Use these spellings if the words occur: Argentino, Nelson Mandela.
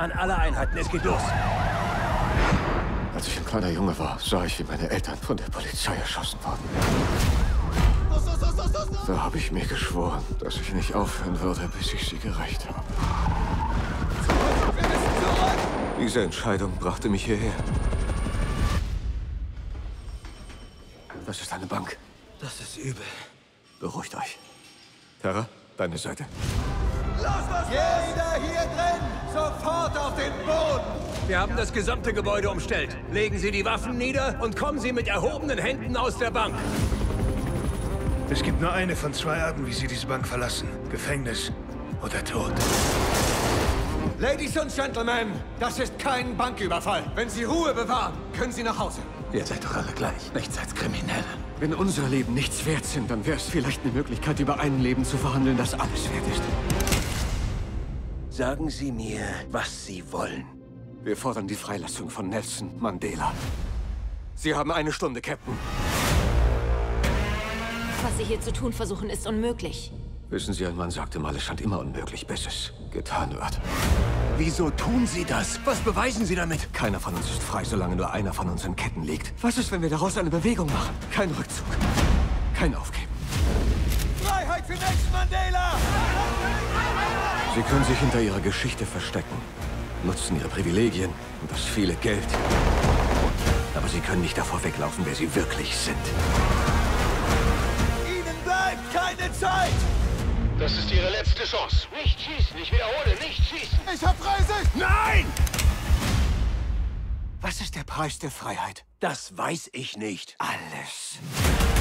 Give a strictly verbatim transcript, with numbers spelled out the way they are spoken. An alle Einheiten, es geht los! Als ich ein kleiner Junge war, sah ich, wie meine Eltern von der Polizei erschossen wurden. Da habe ich mir geschworen, dass ich nicht aufhören würde, bis ich sie gerächt habe. Diese Entscheidung brachte mich hierher. Das ist eine Bank. Das ist übel. Beruhigt euch. Terra, deine Seite. Los, was jeder hier drin! Sofort auf den Boden! Wir haben das gesamte Gebäude umstellt. Legen Sie die Waffen nieder und kommen Sie mit erhobenen Händen aus der Bank. Es gibt nur eine von zwei Arten, wie Sie diese Bank verlassen. Gefängnis oder Tod. Ladies und Gentlemen, das ist kein Banküberfall. Wenn Sie Ruhe bewahren, können Sie nach Hause. Ihr seid doch alle gleich. Nichts als Kriminelle. Wenn unser Leben nichts wert sind, dann wäre es vielleicht eine Möglichkeit, über ein Leben zu verhandeln, das alles wert ist. Sagen Sie mir, was Sie wollen. Wir fordern die Freilassung von Nelson Mandela. Sie haben eine Stunde, Captain. Was Sie hier zu tun versuchen, ist unmöglich. Wissen Sie, ein Mann sagte mal, es scheint immer unmöglich, bis es getan wird. Wieso tun Sie das? Was beweisen Sie damit? Keiner von uns ist frei, solange nur einer von uns in Ketten liegt. Was ist, wenn wir daraus eine Bewegung machen? Kein Rückzug. Kein Aufgeben. Freiheit für Nelson Mandela! Sie können sich hinter ihrer Geschichte verstecken, nutzen ihre Privilegien und das viele Geld. Aber Sie können nicht davor weglaufen, wer Sie wirklich sind. Ihnen bleibt keine Zeit! Das ist Ihre letzte Chance. Nicht schießen, ich wiederhole, nicht schießen! Ich hab Freisicht! Nein! Was ist der Preis der Freiheit? Das weiß ich nicht. Alles.